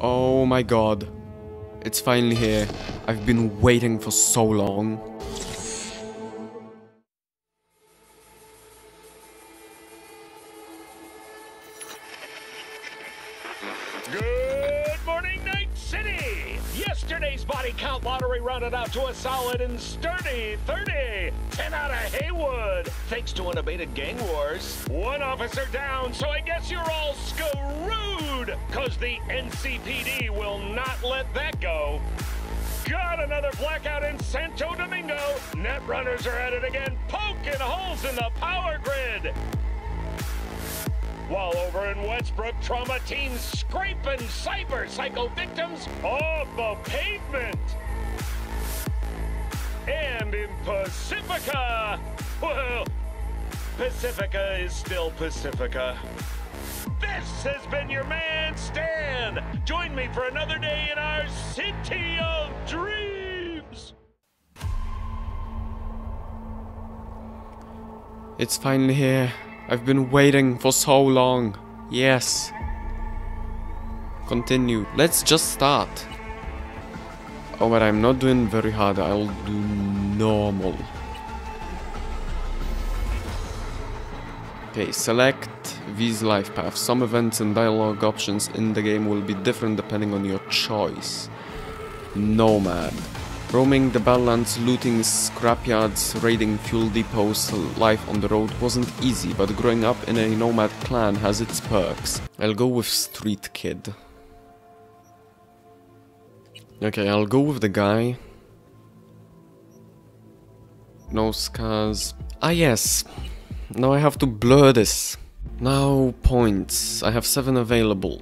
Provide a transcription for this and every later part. Oh my god. It's finally here. I've been waiting for so long. Good morning, Night City! Yesterday's body count lottery rounded out to a solid and sturdy 30. 10 out of Haywood, thanks to unabated gang wars. One officer down, so I guess you're all screwed, because the NCPD will not let that go. Got another blackout in Santo Domingo. Netrunners are at it again, poking holes in the power grid. While over in Westbrook, trauma teams scraping cyber psycho victims off the pavement. And in Pacifica, well, Pacifica is still Pacifica. This has been your man, Stan. Join me for another day in our city of dreams. It's finally here. I've been waiting for so long. Yes. Continue. Let's just start. Oh, but I'm not doing very hard. I'll do normal. Okay, select these life paths. Some events and dialogue options in the game will be different depending on your choice. Nomad. Roaming the battlelands, looting scrapyards, raiding fuel depots, life on the road wasn't easy, but growing up in a nomad clan has its perks. I'll go with Street Kid. Okay, I'll go with the guy. No scars. Ah yes, now I have to blur this. Now points, I have 7 available.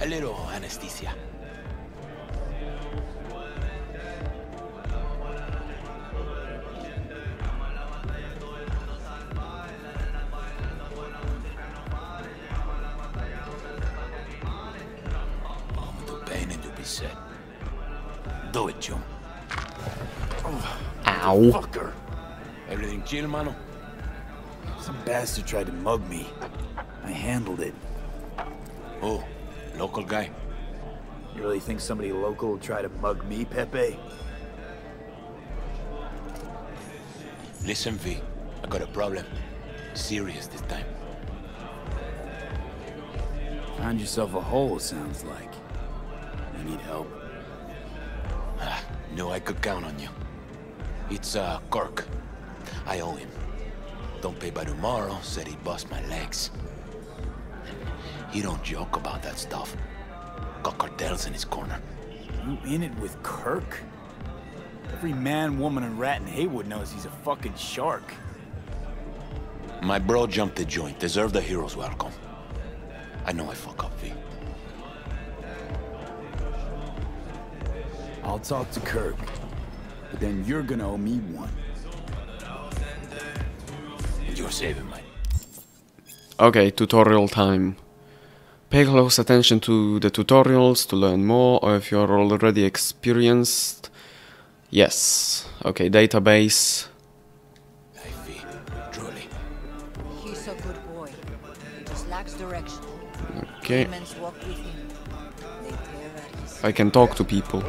A little anesthesia. Do it, John. Ow. Fucker. Everything chill, mano? Some bastard tried to mug me. I handled it. Oh, local guy. You really think somebody local will try to mug me, Pepe? Listen, V. I got a problem. Serious this time. Find yourself a hole, it sounds like. You need help. No, I could count on you. It's, Kirk. I owe him. Don't pay by tomorrow, said he'd bust my legs. He don't joke about that stuff. Got cartels in his corner. You in it with Kirk? Every man, woman, and rat in Haywood knows he's a fucking shark. My bro jumped the joint. Deserved the hero's welcome. I know I fuck up, V. I'll talk to Kirk, but then you're gonna owe me one. You're saving mine. Okay, tutorial time. Pay close attention to the tutorials to learn more, or if you're already experienced. Yes. Okay, database. He's a good boy. He just lacks direction. Okay. I can talk to people.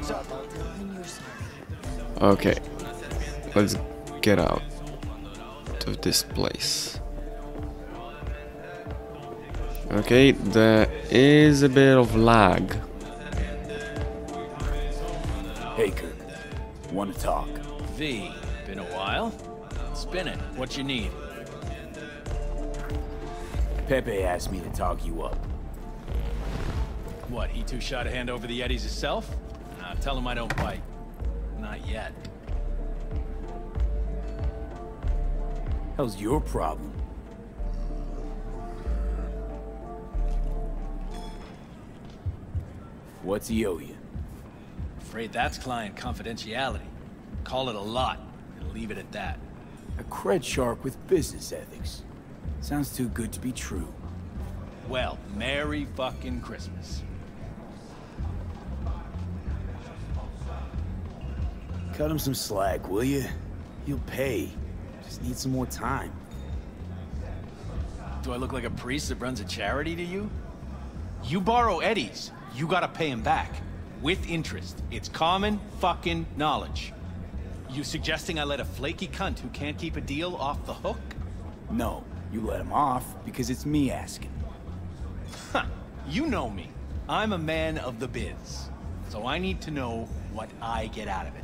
Okay, let's get out of this place. Okay, there is a bit of lag. Hey, Kirk, want to talk? V, been a while. Spin it. What you need? Pepe asked me to talk you up. What, he too shot a hand over the Yetis himself? Nah, tell him I don't bite. Not yet. How's your problem? What's he owe you? Afraid that's client confidentiality. Call it a lot and leave it at that. A cred shark with business ethics. Sounds too good to be true. Well, Merry fucking Christmas. Cut him some slack, will you? He'll pay. Just need some more time. Do I look like a priest that runs a charity to you? You borrow Eddie's, you gotta pay him back. With interest. It's common fucking knowledge. You suggesting I let a flaky cunt who can't keep a deal off the hook? No, you let him off because it's me asking. Huh, you know me. I'm a man of the biz. So I need to know what I get out of it.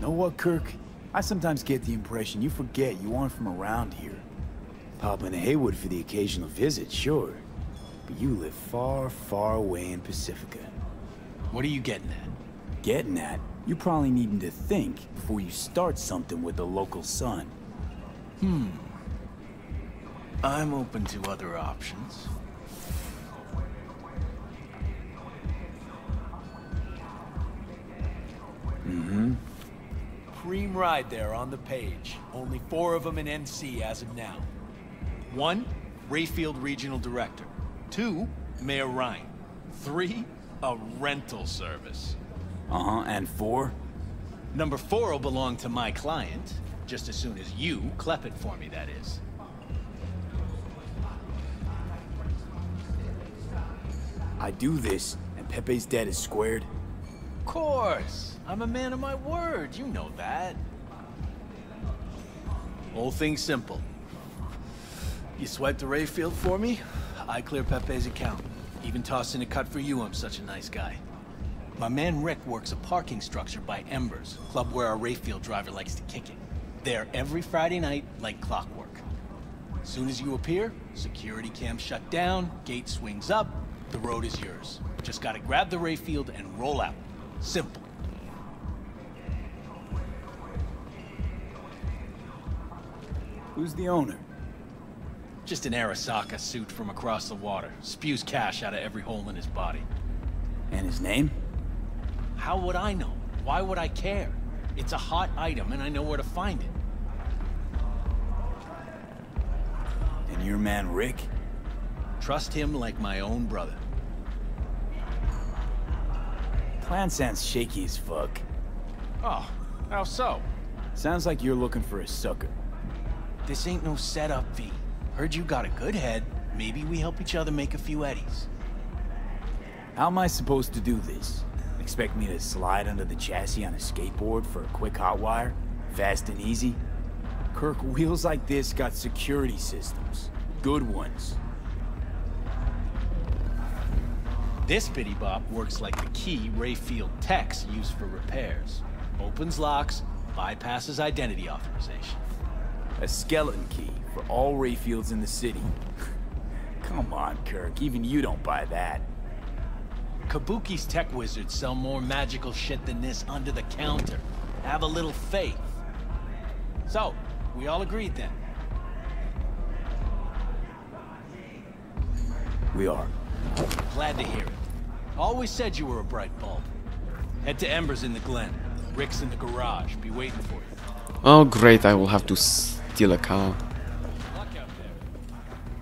Know what, Kirk? I sometimes get the impression you forget you aren't from around here. Pop into Haywood for the occasional visit, sure. But you live far, far away in Pacifica. What are you getting at? Getting at? You're probably needing to think before you start something with the local sun. I'm open to other options. Cream ride there on the page. Only 4 of them in NC as of now. 1, Rayfield Regional Director. 2, Mayor Ryan. 3, a rental service. And 4? Number 4 will belong to my client, just as soon as you clep it for me, that is. I do this, and Pepe's debt is squared. Of course! I'm a man of my word, you know that. Whole thing's simple. You swipe the Rayfield for me, I clear Pepe's account. Even toss in a cut for you, I'm such a nice guy. My man Rick works a parking structure by Embers, club where our Rayfield driver likes to kick it. There every Friday night, like clockwork. As soon as you appear, security cam shut down, gate swings up, the road is yours. Just gotta grab the Rayfield and roll out. Simple. Who's the owner? Just an Arasaka suit from across the water. Spews cash out of every hole in his body. And his name? How would I know? Why would I care? It's a hot item and I know where to find it. And your man Rick? Trust him like my own brother. Plan sounds shaky as fuck. Oh, how so? Sounds like you're looking for a sucker. This ain't no setup, V. Heard you got a good head. Maybe we help each other make a few eddies. How am I supposed to do this? Expect me to slide under the chassis on a skateboard for a quick hot wire? Fast and easy? Kirk, wheels like this got security systems. Good ones. This Bidybop works like the key Rayfield techs use for repairs. Opens locks, bypasses identity authorization. A skeleton key for all Rayfields in the city. Come on, Kirk, even you don't buy that. Kabuki's tech wizards sell more magical shit than this under the counter. Have a little faith. So, we all agreed then. We are. Glad to hear it. Always said you were a bright bulb. Head to Embers in the Glen. Rick's in the garage. Be waiting for you. Oh great, I will have to steal a car.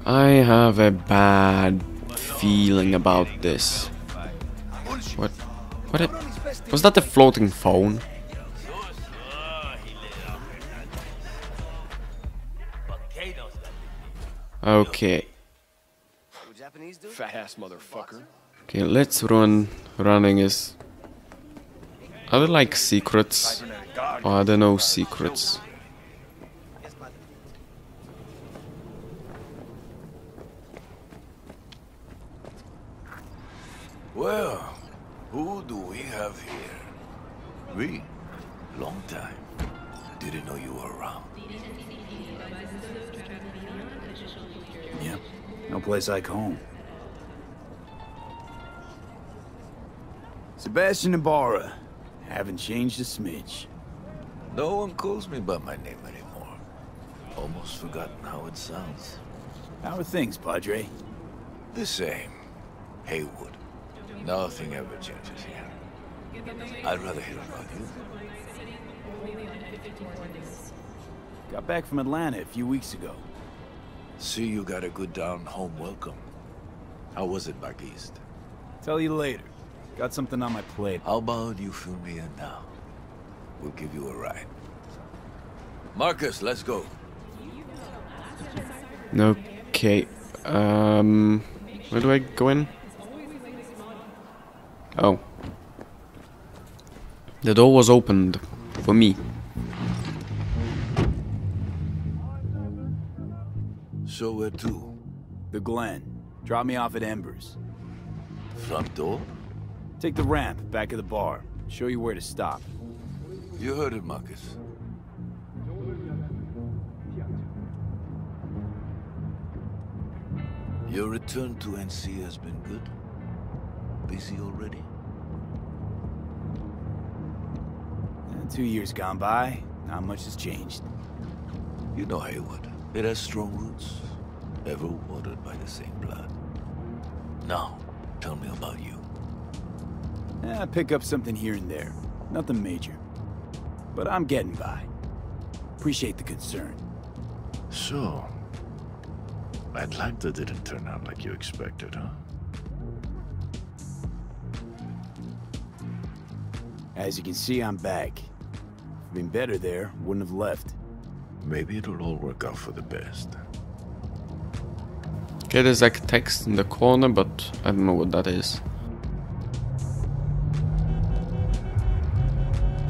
I have a bad feeling about this. What? Was that a floating phone? Okay. Fat ass motherfucker. Okay, let's run. Running is. Are there like secrets? Or are there no secrets? Well, who do we have here? We? Long time. Didn't know you were around. Yep. No place like home. Sebastian Ibarra. Haven't changed a smidge. No one calls me by my name anymore. Almost forgotten how it sounds. How are things, Padre? The same. Haywood. Nothing ever changes here. I'd rather hear about you. Got back from Atlanta a few weeks ago. See, you got a good down-home welcome. How was it back east? Tell you later. Got something on my plate. How about you fill me in now? We'll give you a ride. Marcus, let's go. Okay. Where do I go in? Oh. The door was opened. For me. So where to? The Glen. Drop me off at Embers. Front door? Take the ramp back of the bar. Show you where to stop. You heard it, Marcus. Your return to NC has been good? Busy already? 2 years gone by, not much has changed. You know Haywood. It has strong roots, ever watered by the same blood. Now, tell me about you. I pick up something here and there. Nothing major. But I'm getting by. Appreciate the concern. So, Atlanta didn't turn out like you expected, huh? As you can see, I'm back. If I'd been better there, wouldn't have left. Maybe it'll all work out for the best. Okay, there's like text in the corner, but I don't know what that is.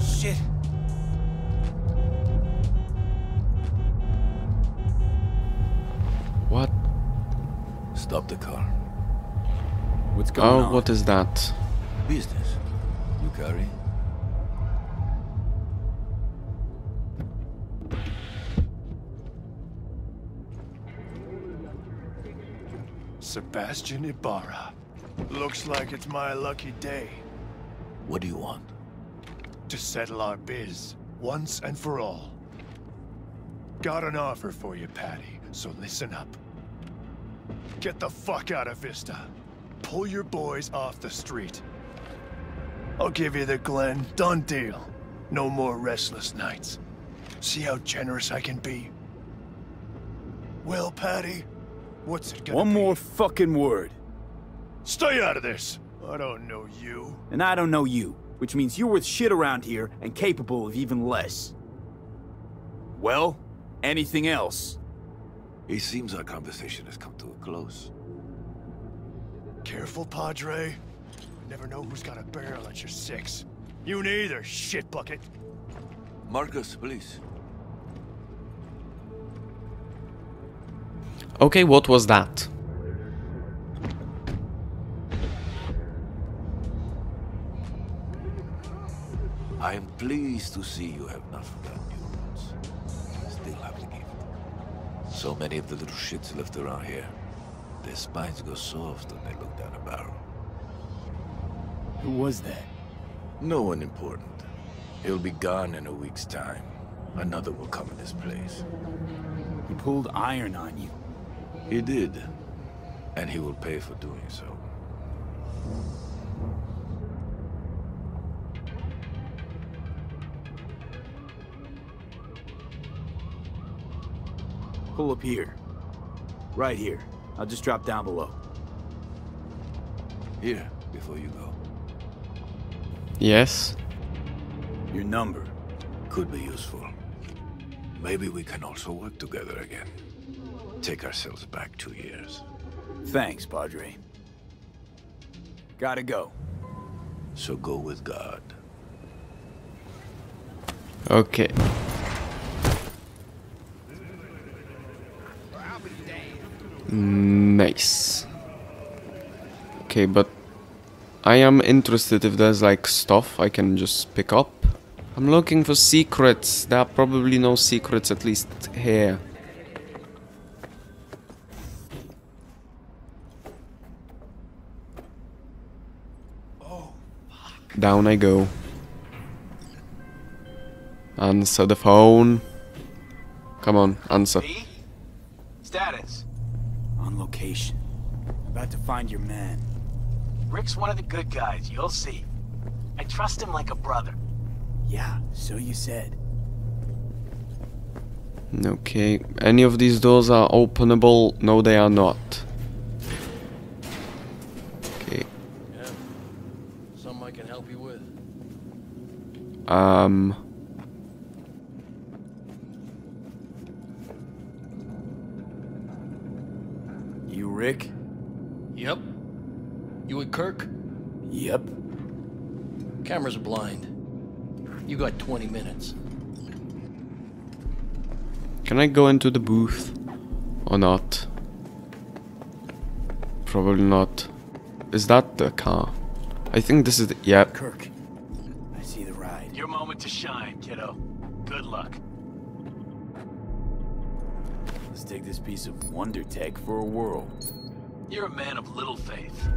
Shit. What? Stop the car. What's going on? Oh, what is that? Business. You carry? Sebastian Ibarra. Looks like it's my lucky day. What do you want? To settle our biz, once and for all. Got an offer for you, Patty, so listen up. Get the fuck out of Vista. Pull your boys off the street. I'll give you the Glen. Done deal. No more restless nights. See how generous I can be? Well, Patty, what's it gonna be? One more fucking word. Stay out of this! I don't know you. And I don't know you. Which means you're worth shit around here and capable of even less. Well, anything else? It seems our conversation has come to a close. Careful, Padre. You never know who's got a barrel at your six. You neither, shit bucket. Marcus, please. Okay, what was that? I am pleased to see you have not forgotten your roots. Still applicated. So many of the little shits left around here. Their spines go soft when they look down a barrel. Who was that? No one important. He'll be gone in a week's time. Another will come in his place. He pulled iron on you. He did, and he will pay for doing so. Pull up here. Right here. I'll just drop down below. Here, before you go. Yes? Your number could be useful. Maybe we can also work together again. Take ourselves back 2 years. Thanks, Padre. Gotta go. So go with God. Okay. Nice. Okay, but I am interested if there's like stuff I can just pick up. I'm looking for secrets. There are probably no secrets, at least here. Down I go. Answer the phone. Come on, answer. Me? Status. On location. About to find your man. Rick's one of the good guys, you'll see. I trust him like a brother. Yeah, so you said. Okay, any of these doors are openable? No, they are not. can help you with? You Rick? Yep. You with Kirk? Yep. Cameras are blind. You got 20 minutes. Can I go into the booth? Or not? Probably not. Is that the car? I think this is the... Yeah. Kirk, I see the ride. Your moment to shine, kiddo. Good luck. Let's take this piece of wonder tech for a whirl. You're a man of little faith.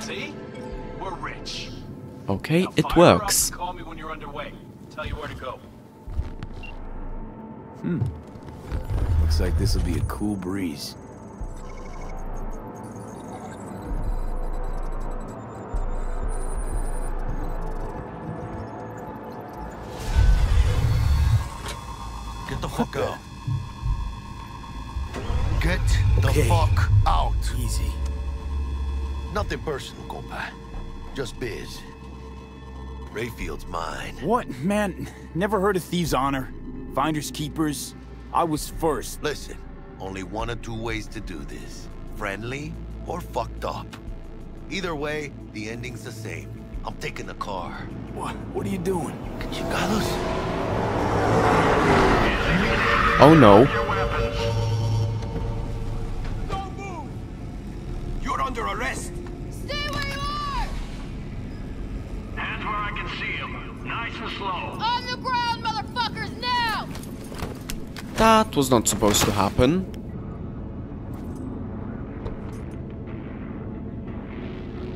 See? We're rich. Okay, now it works. Call me when you're underway. Tell you where to go. Hmm. Looks like this will be a cool breeze. Get the fuck out. Get the fuck out. Easy. Nothing personal, compa. Just biz. Rayfield's mine. What? Man, never heard of thieves' honor. Finders keepers. I was first. Listen, only one or two ways to do this. Friendly or fucked up. Either way, the ending's the same. I'm taking the car. What? What are you doing? Cachicalos? Oh no. Don't move! You're under arrest! Stay where you are! Hands where I can see them. Nice and slow. On the ground, motherfuckers, now! That was not supposed to happen.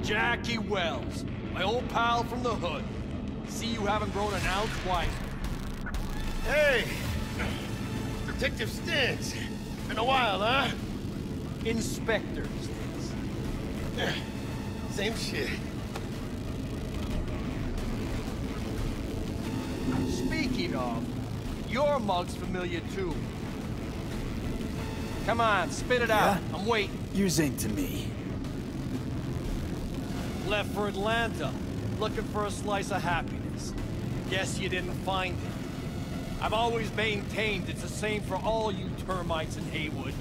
Jackie Welles, my old pal from the hood. See you haven't grown an ounce white. Hey! Detective Stiggs. Been a while, huh? Inspector Stiggs. Same shit. Speaking of... Your mug's familiar too. Come on, spit it out. I'm waiting. Yours ain't to me. Left for Atlanta, looking for a slice of happiness. Guess you didn't find it. I've always maintained it's the same for all you termites in Haywood.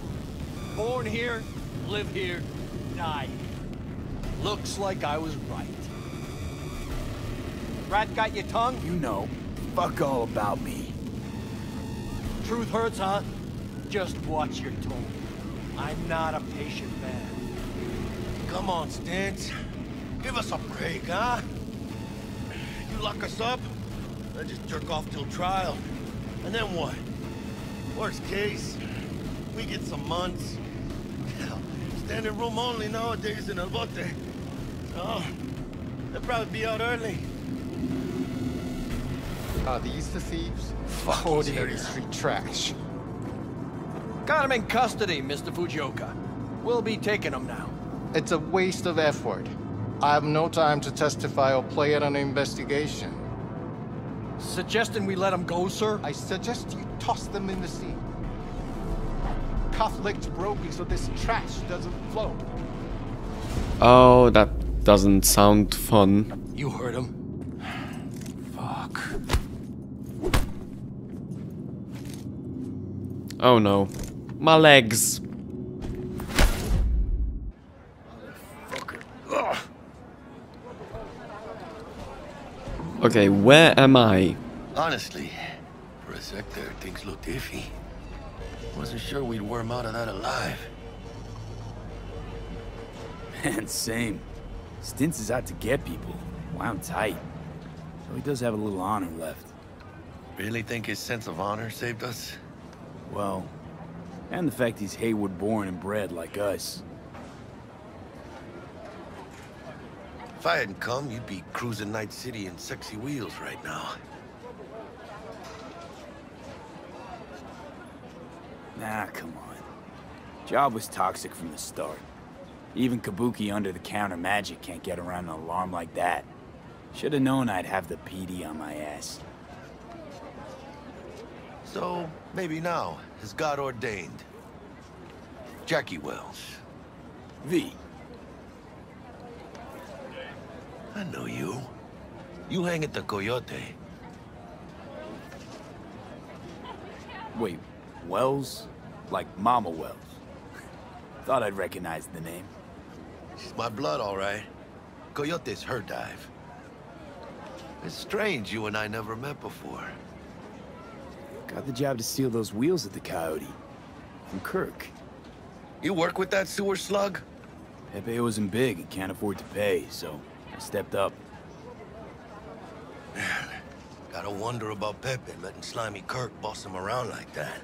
Born here, live here, die here. Looks like I was right. Rat got your tongue? You know, fuck all about me. Truth hurts, huh? Just watch your tone. I'm not a patient man. Come on, Stiggs. Give us a break, huh? You lock us up, then just jerk off till trial. And then what? Worst case, we get some months. Hell, standing room only nowadays in El Bote. So, they'll probably be out early. Are these the thieves? Ordinary street trash. Got him in custody, Mr. Fujioka. We'll be taking him now. It's a waste of effort. I have no time to testify or play at an investigation. Suggesting we let him go, sir? I suggest you toss them in the sea. Cufflinks broken so this trash doesn't flow. Oh, that doesn't sound fun. You heard him. Fuck. Oh no. My legs. Okay, where am I? Honestly, for a sec there, things looked iffy. Wasn't sure we'd worm out of that alive. Man, same. Stints is out to get people. Wound tight. So he does have a little honor left. Really think his sense of honor saved us? Well, and the fact he's Haywood born and bred like us. If I hadn't come, you'd be cruising Night City in sexy wheels right now. Nah, come on. Job was toxic from the start. Even Kabuki under-the-counter magic can't get around an alarm like that. Should have known I'd have the PD on my ass. So, maybe now, as God ordained. Jackie Welles. V. I know you. You hang at the Coyote. Wait, Welles? Like Mama Welles? Thought I'd recognize the name. She's my blood, all right. Coyote's her dive. It's strange you and I never met before. Got the job to steal those wheels at the Coyote. From Kirk. You work with that sewer slug? Pepe wasn't big and can't afford to pay, so I stepped up. Man, gotta wonder about Pepe letting slimy Kirk boss him around like that.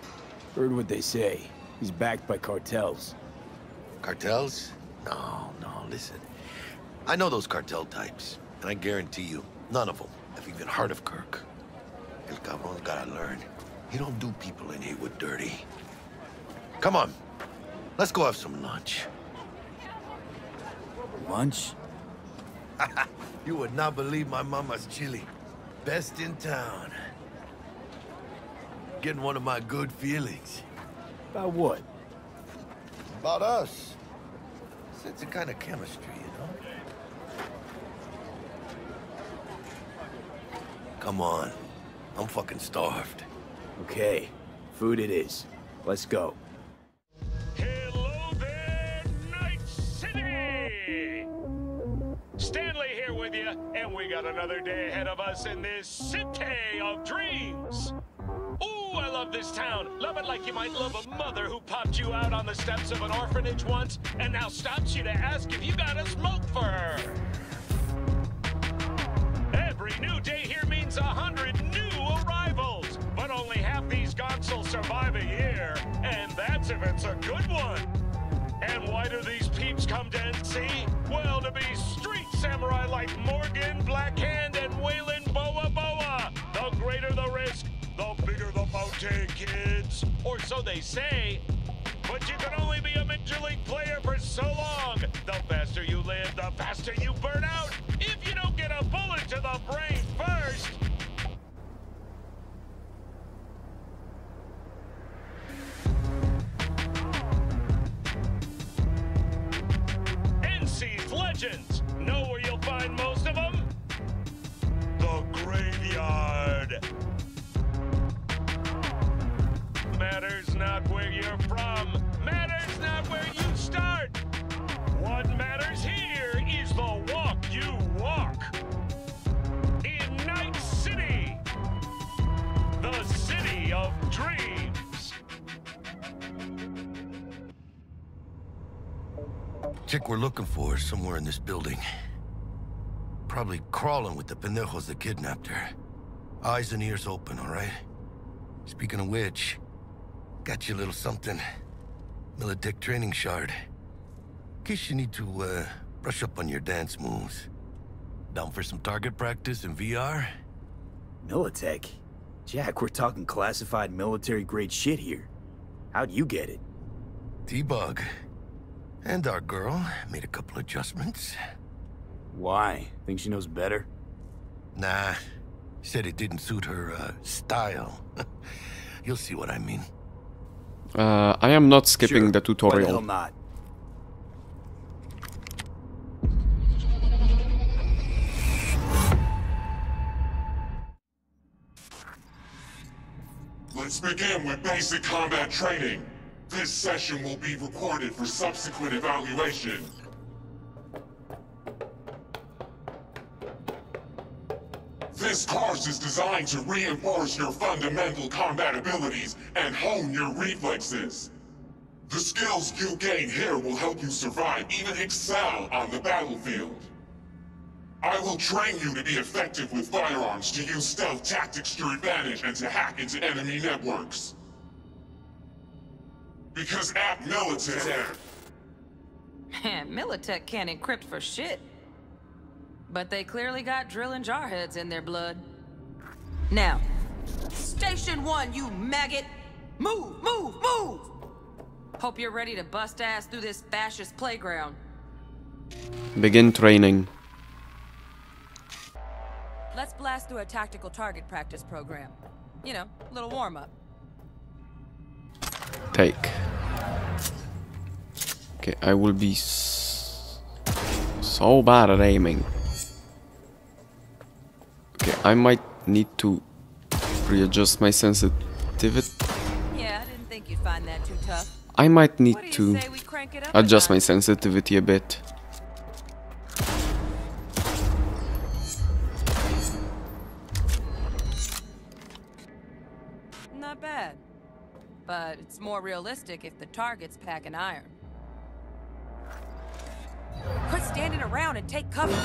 Heard what they say. He's backed by cartels. Cartels? No, listen. I know those cartel types, and I guarantee you, none of them have even heard of Kirk. El cabron's gotta learn. He don't do people in Haywood dirty. Come on. Let's go have some lunch. Lunch? You would not believe my mama's chili. Best in town. Getting one of my good feelings. About what? About us. It's a kind of chemistry, you know? Come on. I'm fucking starved. Okay. Food it is. Let's go. Hello there, Night City! Stanley here with you, and we got another day ahead of us in this city of dreams. Ooh, I love this town. Love it like you might love a mother who popped you out on the steps of an orphanage once and now stops you to ask if you got a smoke for her. Every new day here means 100 new arrivals, but only half these gonzals survive a year, and that's if it's a good one. And why do these peeps come to NC? Well, to be street samurai like Morgan Blackhand and Whalen Boa. The greater the risk, the bigger the bounty, kids. Or so they say. But you can only be a major league player for so long. The faster you live, the faster you burn out. If you don't get a bullet to the brain first. NC's Legends. Know where you'll find most of them? The graveyard. Matters not where you're from, matters not where you start. What matters here is the walk you walk. In Night City, the city of dreams. Chick we're looking for is somewhere in this building. Probably crawling with the pendejos that kidnapped her. Eyes and ears open, all right? Speaking of which, got you a little something. Militech training shard. In case you need to, brush up on your dance moves. Down for some target practice in VR? Militech? Jack, we're talking classified military-grade shit here. How'd you get it? T-bug. And our girl made a couple adjustments. Why? Think she knows better? Nah. Said it didn't suit her, style. You'll see what I mean. I am not skipping the tutorial. But he'll not. Let's begin with basic combat training. This session will be recorded for subsequent evaluation. This course is designed to reinforce your fundamental combat abilities and hone your reflexes. The skills you gain here will help you survive, even excel on the battlefield. I will train you to be effective with firearms, to use stealth tactics to your advantage, and to hack into enemy networks. Because at Militech... Man, Militech can't encrypt for shit. But they clearly got drilling jarheads in their blood. Now, Station 1, you maggot! Move, move, move! Hope you're ready to bust ass through this fascist playground. Begin training. Let's blast through a tactical target practice program. You know, a little warm-up. Take. Okay, I will be so bad at aiming. I might need to readjust my sensitivity. Yeah, I didn't think you'd find that too tough. I might need to adjust my sensitivity a bit. Not bad. But it's more realistic if the target's packing iron. Quit standing around and take cover.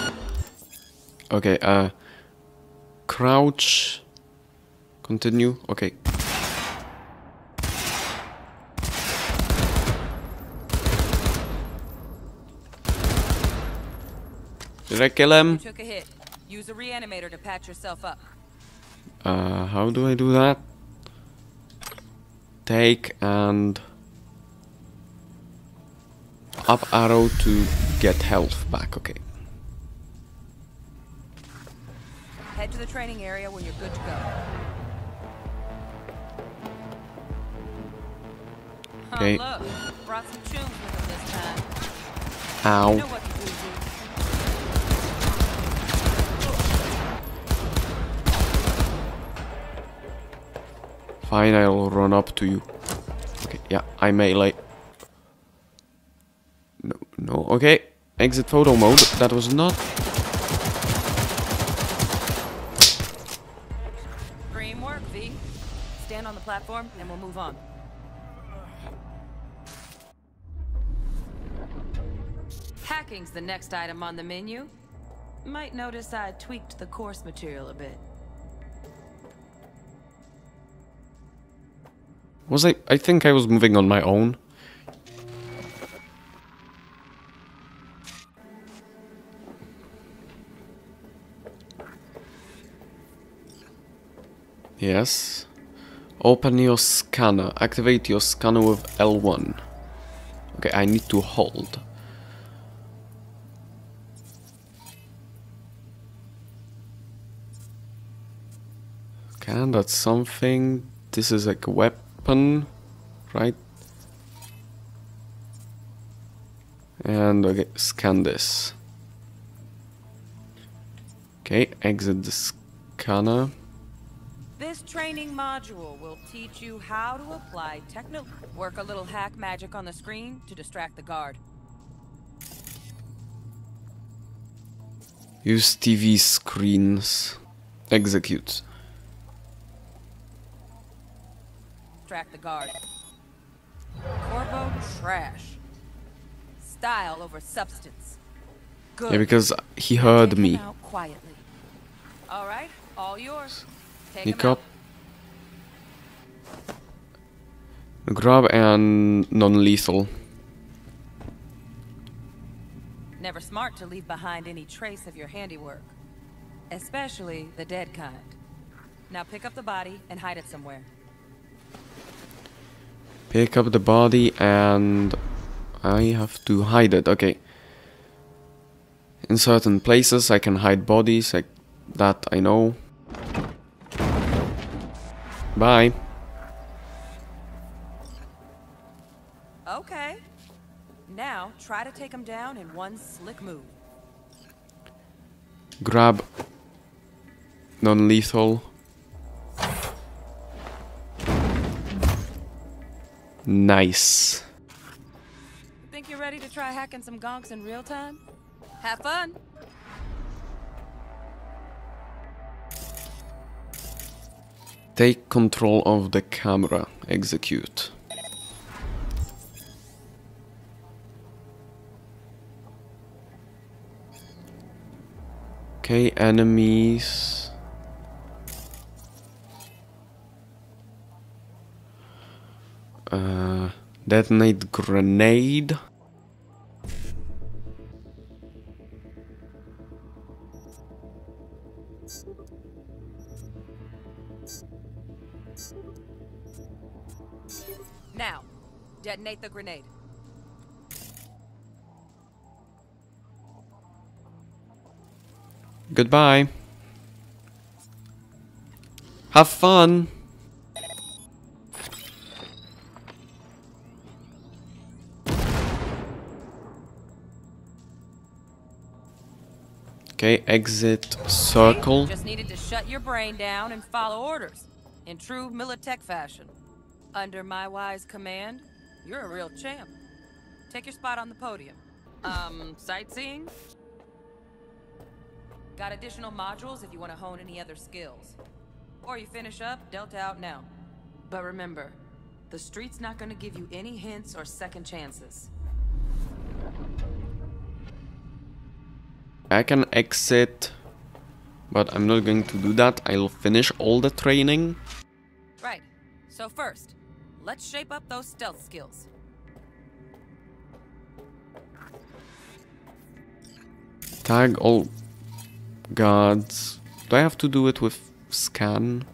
Okay, crouch. Continue. Okay. Did I kill him? You took a hit. Use a reanimator to patch yourself up. How do I do that? Take and up arrow to get health back. Okay. Head to the training area when you're good to go. Okay. Oh, look. Brought some tunes with him this time. Ow. You know what to do. Fine, I'll run up to you. Okay, yeah, I melee. No, no, okay. Exit photo mode. That was not. Dream work, V. Stand on the platform and we'll move on. Hacking's the next item on the menu. Might notice I tweaked the course material a bit. Was I think I was moving on my own. Yes. Open your scanner. Activate your scanner with L1. Okay, I need to hold. Okay, that's something. This is like a weapon. Right, and okay, scan this. Okay, exit the scanner. This training module will teach you how to apply techno. Work a little hack magic on the screen to distract the guard. Use TV screens. Execute. Distract the guard. Corvo trash. Style over substance. Good. Yeah, because he heard me. Quietly. All right, all yours. Take up. Grab and non-lethal. Never smart to leave behind any trace of your handiwork, especially the dead kind. Now pick up the body and hide it somewhere. Pick up the body and I have to hide it. Okay. In certain places I can hide bodies, like that I know. Bye. Okay. Now try to take him down in one slick move. Grab non-lethal. Nice. Think you're ready to try hacking some gonks in real time? Have fun. Take control of the camera. Execute. Okay, enemies. Detonate grenade. Now, detonate the grenade. Goodbye. Have fun. Okay, exit circle. Just needed to shut your brain down and follow orders in true Militech fashion. Under my wise command, you're a real champ. Take your spot on the podium. Sightseeing? Got additional modules if you want to hone any other skills. Or you finish up, Delta out now. But remember, the street's not going to give you any hints or second chances. I can exit, but I'm not going to do that. I'll finish all the training. Right. So first, let's shape up those stealth skills. Tag all guards. Do I have to do it with scan?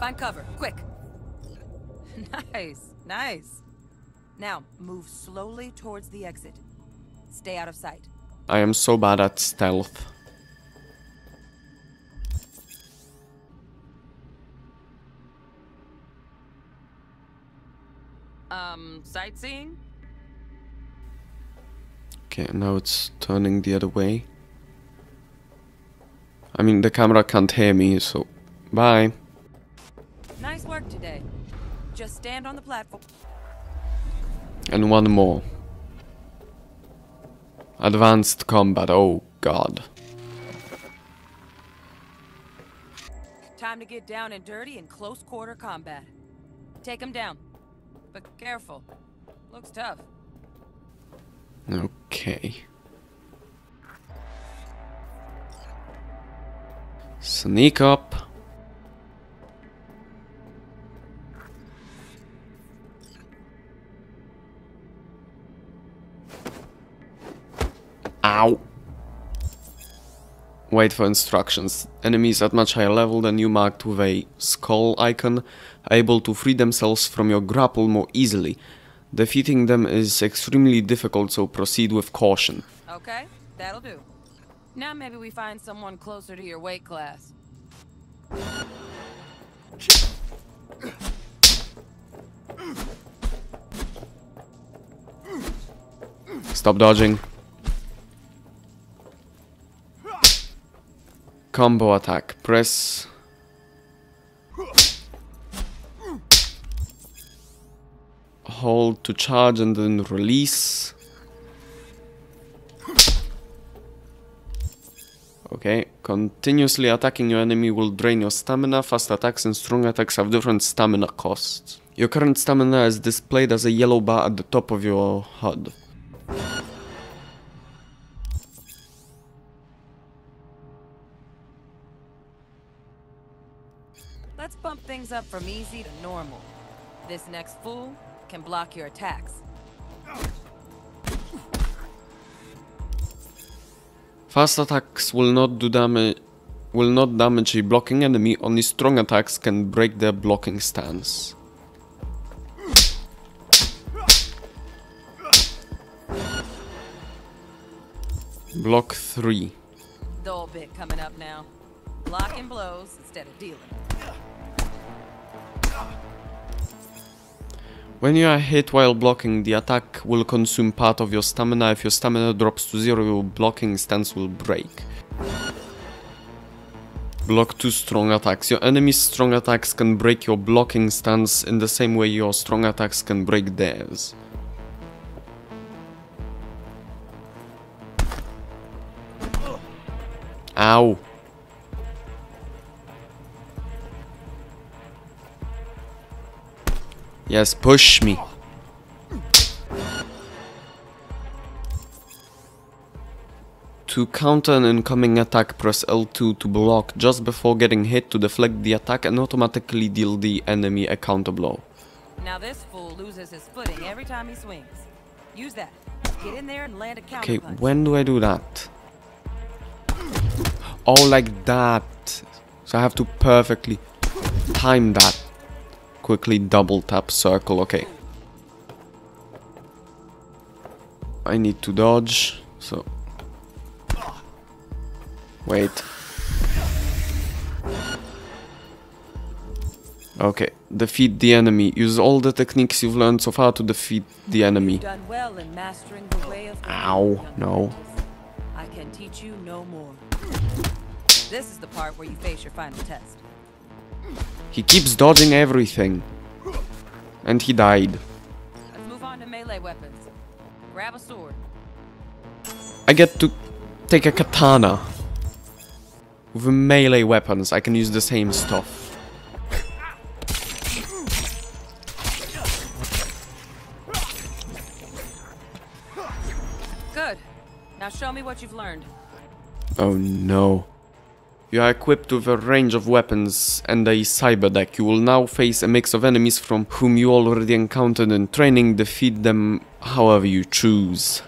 Find cover, quick. Nice, nice. Now, move slowly towards the exit. Stay out of sight. I am so bad at stealth. Sightseeing? Okay, now it's turning the other way. I mean, the camera can't hear me, so bye. Nice work today. Just stand on the platform. And one more. Advanced combat, oh god. Time to get down and dirty in close quarter combat. Take him down. But careful. Looks tough. Okay. Sneak up. Ow. Wait for instructions. Enemies at much higher level than you marked with a skull icon are able to free themselves from your grapple more easily. Defeating them is extremely difficult, so proceed with caution. Okay, that'll do. Now maybe we find someone closer to your weight class. Stop dodging. Combo attack. Press. Hold to charge and then release. Okay. Continuously attacking your enemy will drain your stamina. Fast attacks and strong attacks have different stamina costs. Your current stamina is displayed as a yellow bar at the top of your HUD. Let's bump things up from easy to normal. This next fool can block your attacks. Fast attacks will not damage a blocking enemy, only strong attacks can break their blocking stance. Block 3. Dull bit coming up now. Blocking blows instead of dealing. When you are hit while blocking, the attack will consume part of your stamina. If your stamina drops to zero, your blocking stance will break. Block 2 strong attacks. Your enemy's strong attacks can break your blocking stance in the same way your strong attacks can break theirs. Ow. Yes, push me. To counter an incoming attack, press L2 to block just before getting hit to deflect the attack and automatically deal the enemy a counter blow. Now this fool loses his footing every time he swings. Use that. Get in there and land a counter. Okay, when do I do that? Oh, like that. So I have to perfectly time that. Quickly double tap circle, okay. I need to dodge, so... Wait. Okay, defeat the enemy. Use all the techniques you've learned so far to defeat the enemy. Ow, no. I can teach you no more. This is the part where you face your final test. He keeps dodging everything. And he died. Let's move on to melee weapons. Grab a sword. I get to take a katana. With melee weapons, I can use the same stuff. Now show me what you've learned. Oh no. You are equipped with a range of weapons and a cyber deck. You will now face a mix of enemies from whom you already encountered in training. Defeat them however you choose.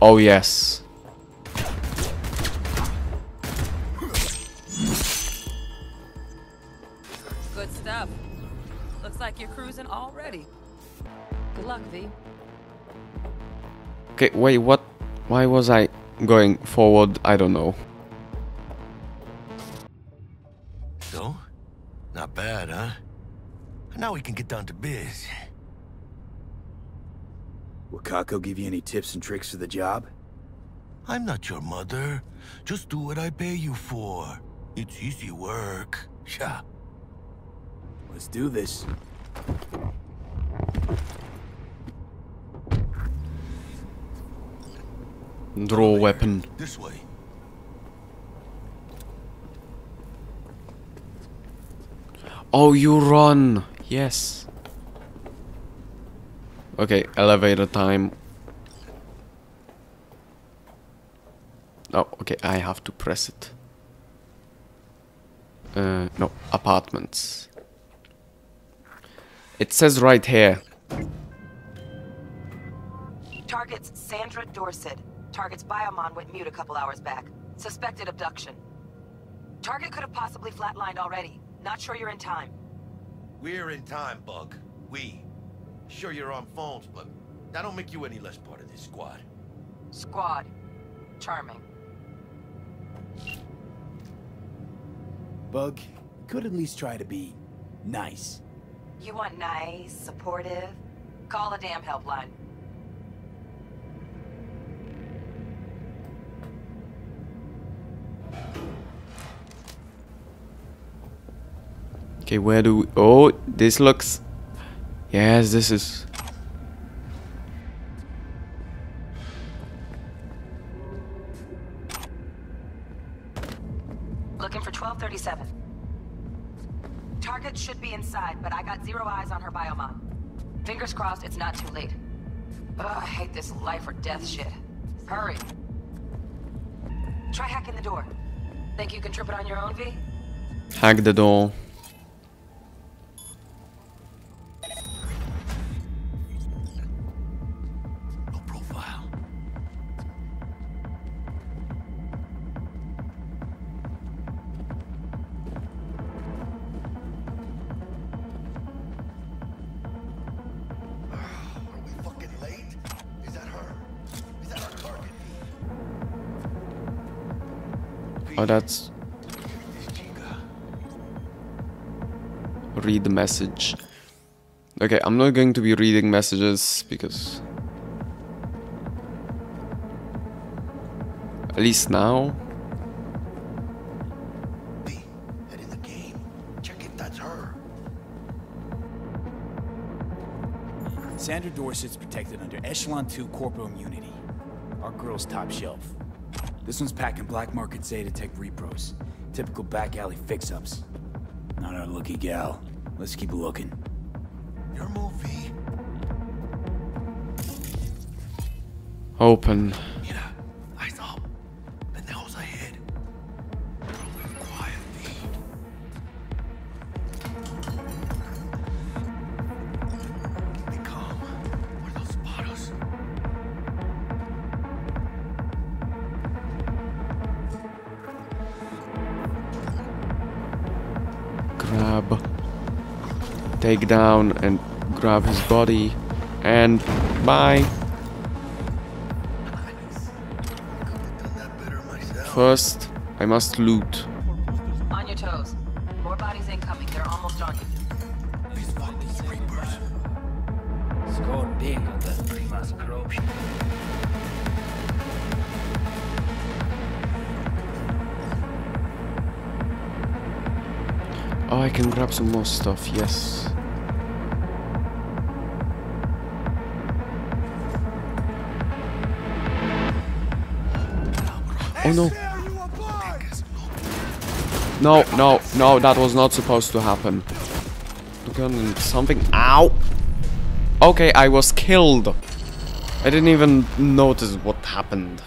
Oh, yes. Good stuff. Looks like you're cruising already. Good luck, V. Okay, wait, what? Why was I going forward? I don't know. So? Not bad, huh? Now we can get down to biz. Will Kako give you any tips and tricks for the job? I'm not your mother. Just do what I pay you for. It's easy work. Sha. Let's do this. Draw weapon. This way. Oh, you run. Yes. Okay, elevator time. Oh, okay, I have to press it. No, apartments. It says right here. Targets Sandra Dorset. Targets Biomon went mute a couple hours back. Suspected abduction. Target could have possibly flatlined already. Not sure you're in time. We're in time, Bug. We. Sure, you're on phones, but that don't make you any less part of this squad. Squad. Charming. Bug, could at least try to be nice. You want nice, supportive? Call a damn helpline. Okay, where do we... Oh, this looks... Yes, this is... Looking for 1237. Target should be inside, but I got zero eyes on her biomon. Fingers crossed it's not too late. Ugh, I hate this life or death shit. Hurry. Try hacking the door. Think you can trip it on your own, V? Hack the door. Oh, that's... Read the message. Okay, I'm not going to be reading messages because... At least now. Head in the game. Check if that's her. Sandra Dorset's protected under Echelon 2 Corpo Immunity. Our girl's top shelf. This one's packing black market Zeta Tech repros. Typical back alley fix-ups. Not our lucky gal. Let's keep looking. Your movie. Open. Mira, I saw. The nails I hid. Quiet, be calm. Where are those bottles? grab, take down and grab his body, and bye. First, I must loot. On your toes. More bodies incoming. They're almost on you. These fucking creepers. Score big on that Prima's corruption. Oh, I can grab some more stuff, yes. Oh no. No, that was not supposed to happen. Something. Ow! Okay, I was killed. I didn't even notice what happened.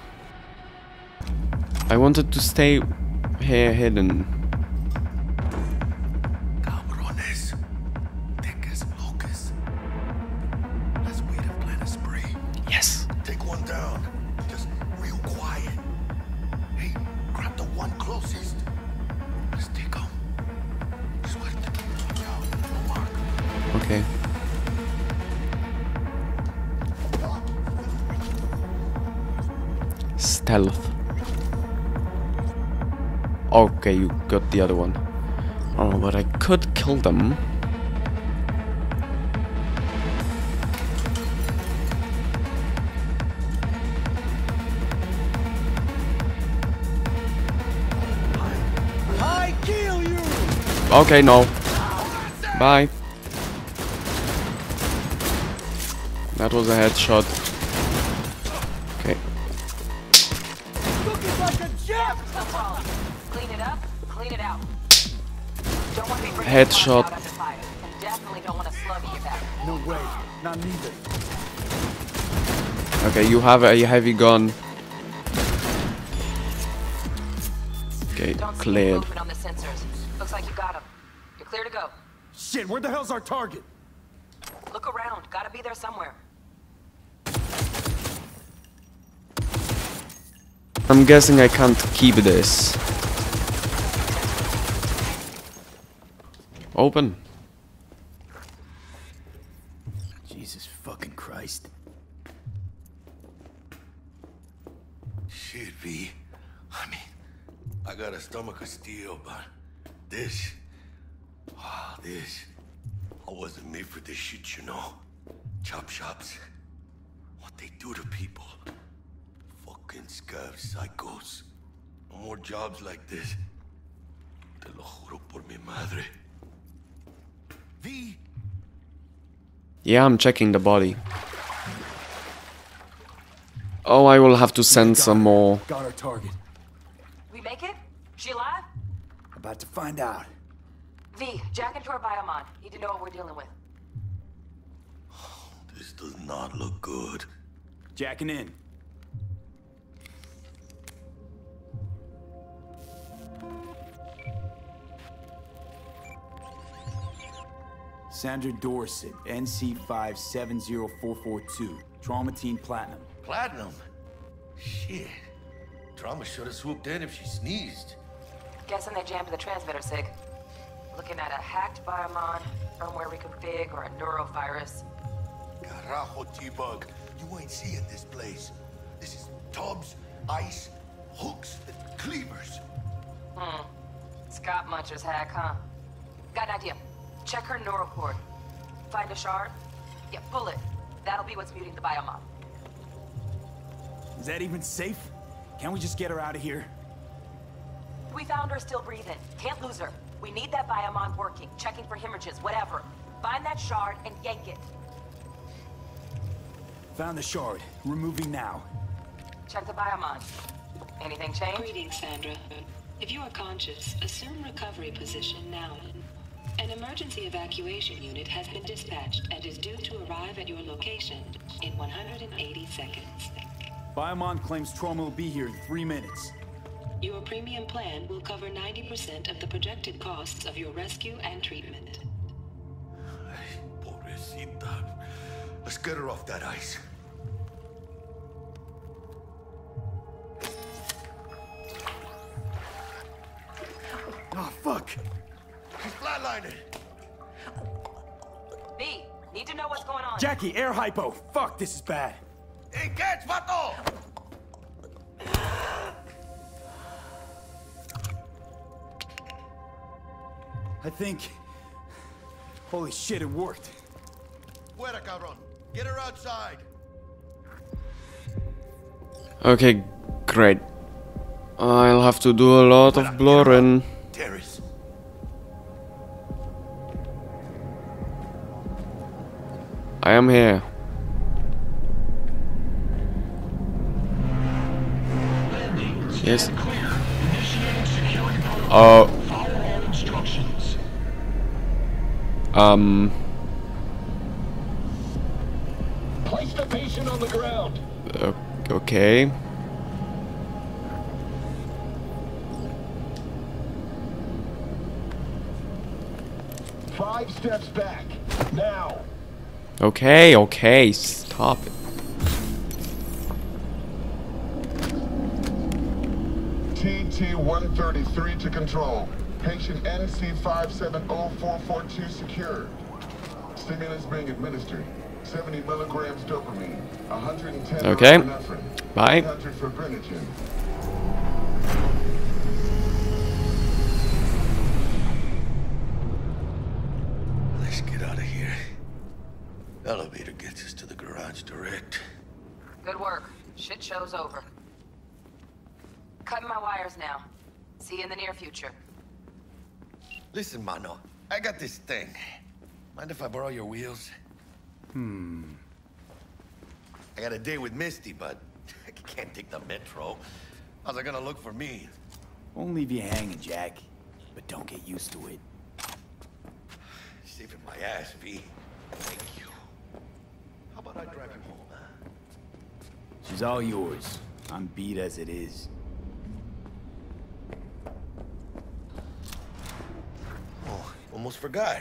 I wanted to stay here hidden. Health. Okay, you got the other one. Oh, but I could kill them. I kill you. Okay, no. Bye. That was a headshot. Okay. Headshot. No way, not neither. Okay, you have a heavy gun. Okay, cleared. Looks like you got him. You're clear to go. Shit, where the hell's our target? Look around. Gotta be there somewhere. I'm guessing I can't keep this. Open. Jesus fucking Christ. Should be. I mean, I got a stomach of steel, but this. Wow, this. I wasn't made for this shit, you know. Chop shops. What they do to people. Fucking scav psychos. No more jobs like this. Te lo juro por mi madre. Yeah, I'm checking the body. Oh, I will have to send some more. Got our target. We make it? She alive? About to find out. V, jack into our biomon. Need to know what we're dealing with. This does not look good. Jacking in. Sandra Dorset, NC570442, Trauma Team Platinum. Platinum? Shit. Trauma should have swooped in if she sneezed. Guessing they jammed the transmitter, Sig. Looking at a hacked biomon, firmware reconfig, or a neurovirus. Carajo, T-bug. You ain't seeing this place. This is tubs, ice, hooks, and cleavers. Hmm. Scott Muncher's hack, huh? Got an idea. Check her neurocord. Find a shard? Yeah, pull it. That'll be what's muting the biomon. Is that even safe? Can't we just get her out of here? We found her still breathing. Can't lose her. We need that biomon working, checking for hemorrhages, whatever. Find that shard and yank it. Found the shard. Removing now. Check the biomon. Anything change? Greetings, Sandra. If you are conscious, assume recovery position now. An emergency evacuation unit has been dispatched and is due to arrive at your location in 180 seconds. Biomon claims trauma will be here in 3 minutes. Your premium plan will cover 90% of the projected costs of your rescue and treatment. Ay, pobrecita. Let's get her off that ice. Ah, oh, fuck! flatlining. B, need to know what's going on. Jackie, air hypo. Fuck, this is bad. Engage, Vato! I think... Holy shit, it worked. Fuera, cabrón. Get her outside. Okay, great. I'll have to do a lot of blurring. Terrace. I am here. Yes. Oh. Place the patient on the ground. Okay. Five steps back. Now. Okay, okay. Stop it. TT-133 to control. Patient NC-570442 secured. Stimulus being administered. 70 milligrams dopamine. 110 okay. Bye. 100 for Brinogen. Let's get out of here. Elevator gets us to the garage direct. Good work. Shit show's over. Cutting my wires now. See you in the near future. Listen, Mano. I got this thing. Mind if I borrow your wheels? I got a date with Misty, but I can't take the metro. How's it gonna look for me? Won't leave you hanging, Jack. But don't get used to it. Saving my ass, V. Thank you. How about I drive you home? She's all yours. I'm beat as it is. Almost forgot.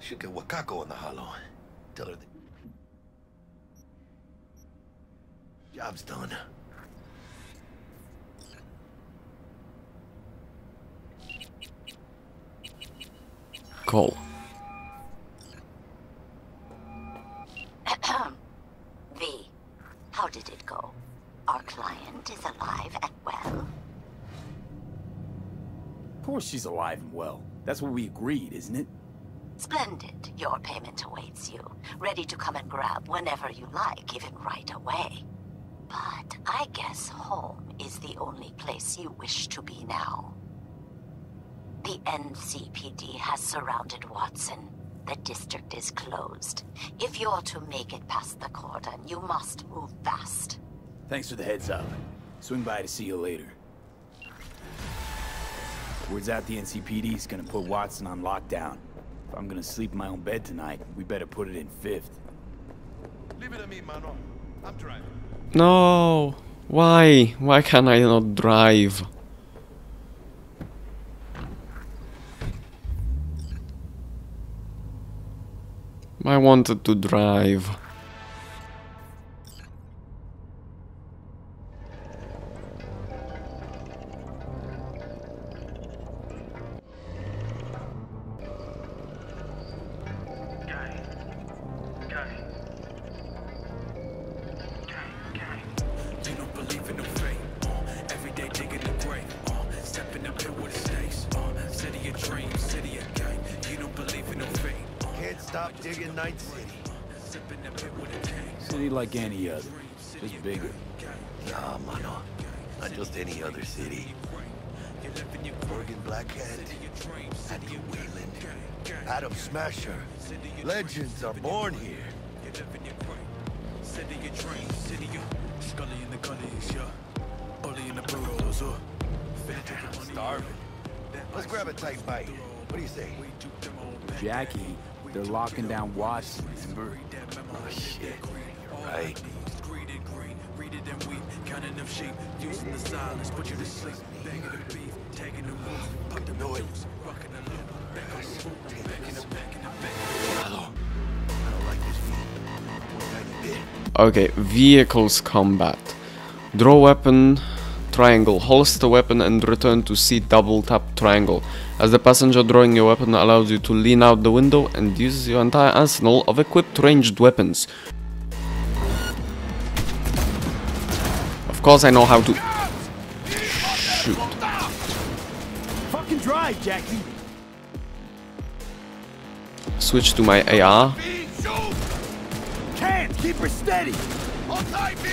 Should get Wakako on the hollow. Tell her the job's done. Cool. V, how did it go? Our client is alive and well. Of course she's alive and well. That's what we agreed, isn't it? Splendid. Your payment awaits you. Ready to come and grab whenever you like, even right away. But I guess home is the only place you wish to be now. The NCPD has surrounded Watson. The district is closed. If you're to make it past the cordon, you must move fast. Thanks for the heads up. Swing by to see you later. Word's out the NCPD's gonna put Watson on lockdown. If I'm gonna sleep in my own bed tonight, we better put it in fifth. Leave it to me, Mano. I'm driving. No! Why? Why can I not drive? I wanted to drive. Stop digging Night City. City like any other, just bigger. Nah, Mano, not just any other city. Morgan Blackhand, at the Whalen, Adam Smasher. Legends are born here. City of dreams, city of Scully in the gullies, yeah. Ollie in the burrows, I'm starving. Let's grab a tight bite. What do you say? Jackie. They're locking down Watson. Oh shit, you're right. Okay, vehicles combat. Draw weapon triangle, holster weapon and return to seat, double tap triangle, as the passenger drawing your weapon allows you to lean out the window and use your entire arsenal of equipped ranged weapons. Of course I know how to shoot. Fucking drive, Jackie. Switch to my AR. Can't keep her steady. Hold tight, B.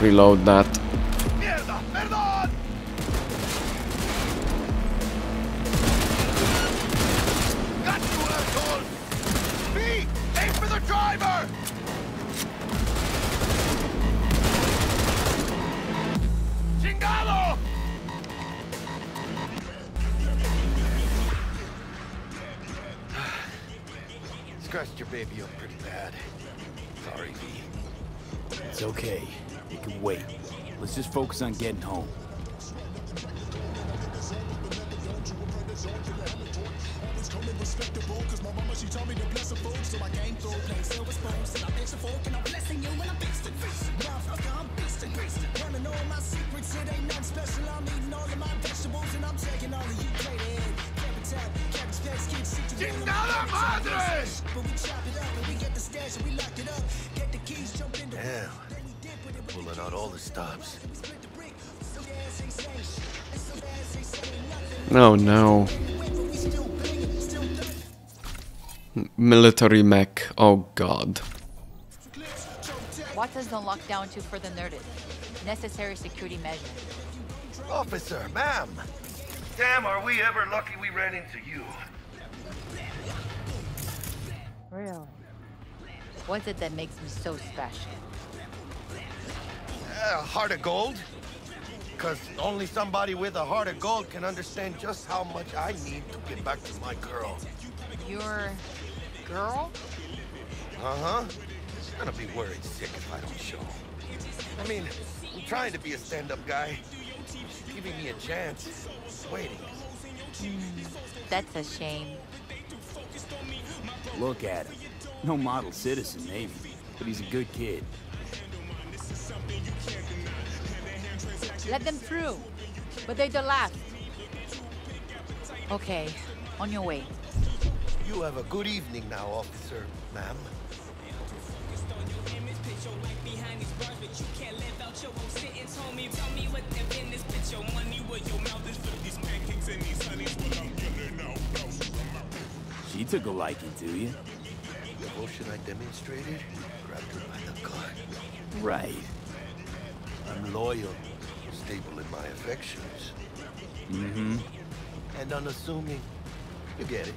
Reload that. Aim for the driver. Chingado. Scratched your baby up pretty bad. Sorry, B. It's okay. You can wait. Let's just focus on getting home. Damn. Pulling out all the stops. Oh no. Military mech. Oh god. What does the lockdown to for the nerded? Necessary security measure. Officer, ma'am. Damn, are we ever lucky we ran into you. Really? What's it that makes me so special? Heart of gold? Because only somebody with a heart of gold can understand just how much I need to get back to my girl. Your girl? Uh-huh. She's gonna be worried sick if I don't show. I mean, I'm trying to be a stand-up guy. She's giving me a chance. Waiting. That's a shame. Look at him. No model citizen, maybe, but he's a good kid. Let them through, but they're the last. Okay, on your way. You have a good evening now, officer, ma'am. She took a liking to you. The devotion I demonstrated, grabbed her by the card. Right. I'm loyal. Stable in my affections. Mm-hmm. And unassuming. You get it.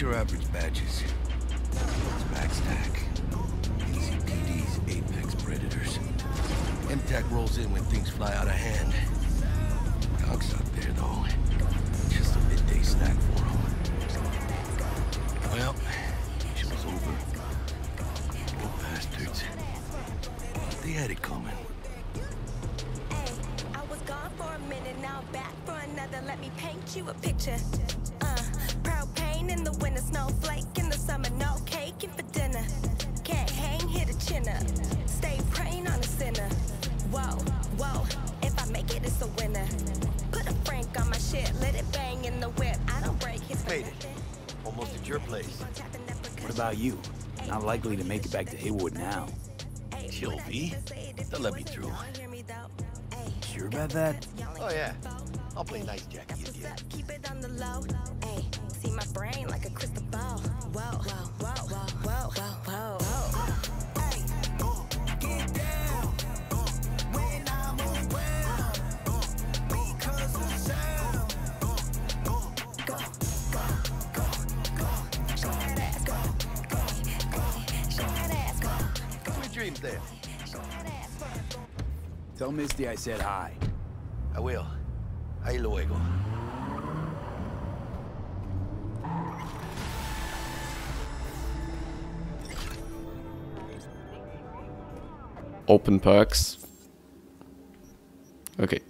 Your average badges. It's backstack. NCPD's apex predators. MTAC rolls in when things fly out of hand. Dogs out there though. Just a midday snack for them. Well, she was over. Little bastards. They had it coming. Hey, I was gone for a minute, now back for another. Let me paint you a picture. In the winter, snowflake in the summer, no cake and for dinner. Can't hang, hit a chin up. Stay praying on a sinner. Whoa, whoa, if I make it, it's a winner. Put a Frank on my shit, let it bang in the whip. I don't break his faded. Almost at your place. What about you? Not likely to make it back to Haywood now. She'll be. They'll let me through. Sure about that? Oh, yeah. I'll play nice Jackie again. Keep it on the low. See my brain like a crystal ball. Whoa, whoa, whoa, whoa, whoa, whoa. Hey, get down when I'm away. Because of sound. dreams there. Tell Misty I said hi. I will. Ahí luego. Open perks. Okay.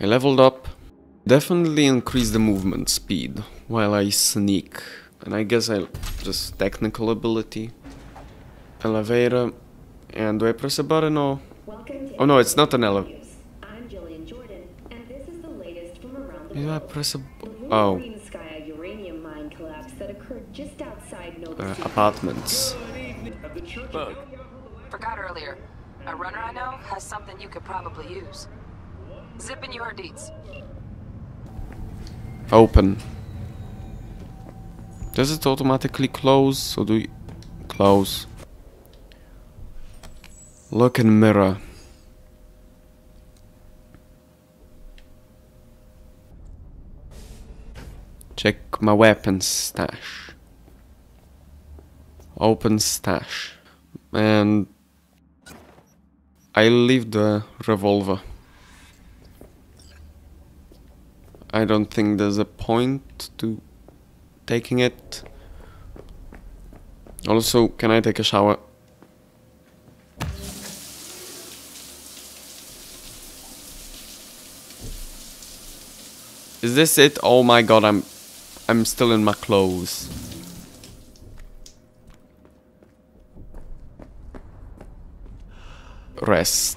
I leveled up. Definitely increase the movement speed while I sneak. And I guess I'll just technical ability. Elevator. And do I press a button or... Oh no, it's not an elevator. Yeah, I press a... Oh. Apartments. Bug. Forgot earlier. A runner I know has something you could probably use. Zip in your deets. Open. Does it automatically close or do you... Close. Look in mirror. Check my weapons stash. Open stash. And I leave the revolver. I don't think there's a point to taking it. Also, can I take a shower? Is this it? Oh my god, I'm still in my clothes. Rest.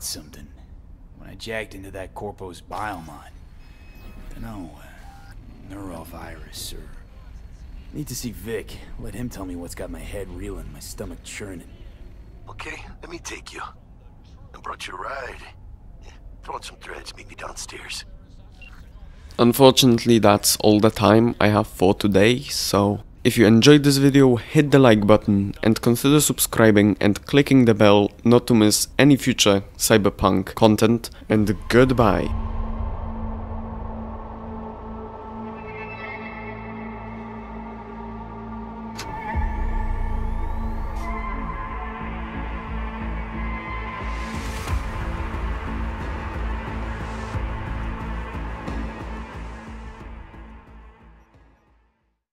Something when I jacked into that corpo's biomine. Dunno, neurovirus or... Need to see Vic. Let him tell me what's got my head reeling, my stomach churning. Okay, let me take you. I brought you a ride. Yeah, throw in some threads, meet me downstairs. Unfortunately, that's all the time I have for today, so... If you enjoyed this video, hit the like button and consider subscribing and clicking the bell not to miss any future cyberpunk content, and goodbye.